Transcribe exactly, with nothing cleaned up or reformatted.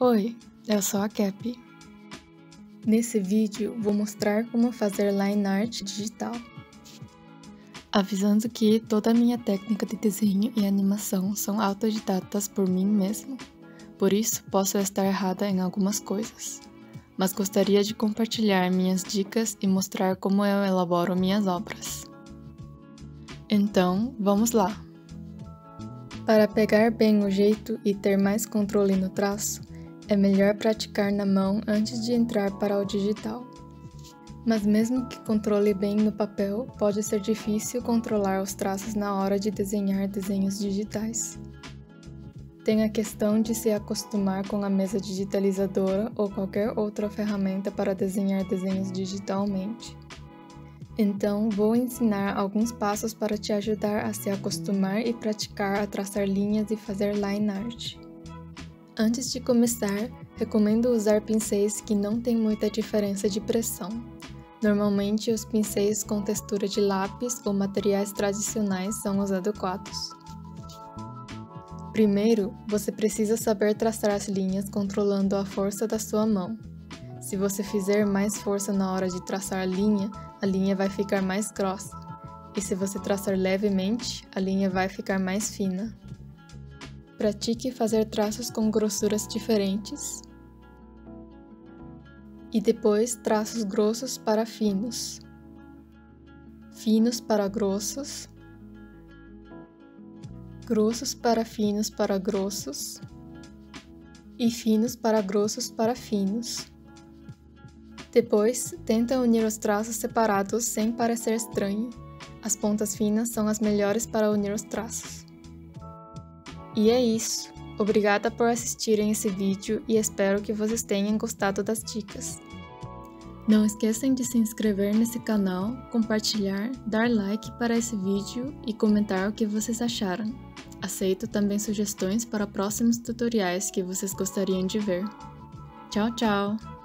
Oi, eu sou a Kappy. Nesse vídeo vou mostrar como fazer line art digital. Avisando que toda a minha técnica de desenho e animação são autodidatas por mim mesmo, por isso posso estar errada em algumas coisas, mas gostaria de compartilhar minhas dicas e mostrar como eu elaboro minhas obras. Então, vamos lá! Para pegar bem o jeito e ter mais controle no traço, é melhor praticar na mão antes de entrar para o digital. Mas mesmo que controle bem no papel, pode ser difícil controlar os traços na hora de desenhar desenhos digitais. Tem a questão de se acostumar com a mesa digitalizadora ou qualquer outra ferramenta para desenhar desenhos digitalmente. Então, vou ensinar alguns passos para te ajudar a se acostumar e praticar a traçar linhas e fazer line art. Antes de começar, recomendo usar pincéis que não têm muita diferença de pressão. Normalmente, os pincéis com textura de lápis ou materiais tradicionais são os adequados. Primeiro, você precisa saber traçar as linhas controlando a força da sua mão. Se você fizer mais força na hora de traçar a linha, a linha vai ficar mais grossa. E se você traçar levemente, a linha vai ficar mais fina. Pratique fazer traços com grossuras diferentes e depois traços grossos para finos, finos para grossos, grossos para finos para grossos e finos para grossos para finos. Depois, tenta unir os traços separados sem parecer estranho. As pontas finas são as melhores para unir os traços. E é isso! Obrigada por assistirem esse vídeo e espero que vocês tenham gostado das dicas. Não esqueçam de se inscrever nesse canal, compartilhar, dar like para esse vídeo e comentar o que vocês acharam. Aceito também sugestões para próximos tutoriais que vocês gostariam de ver. Tchau, tchau!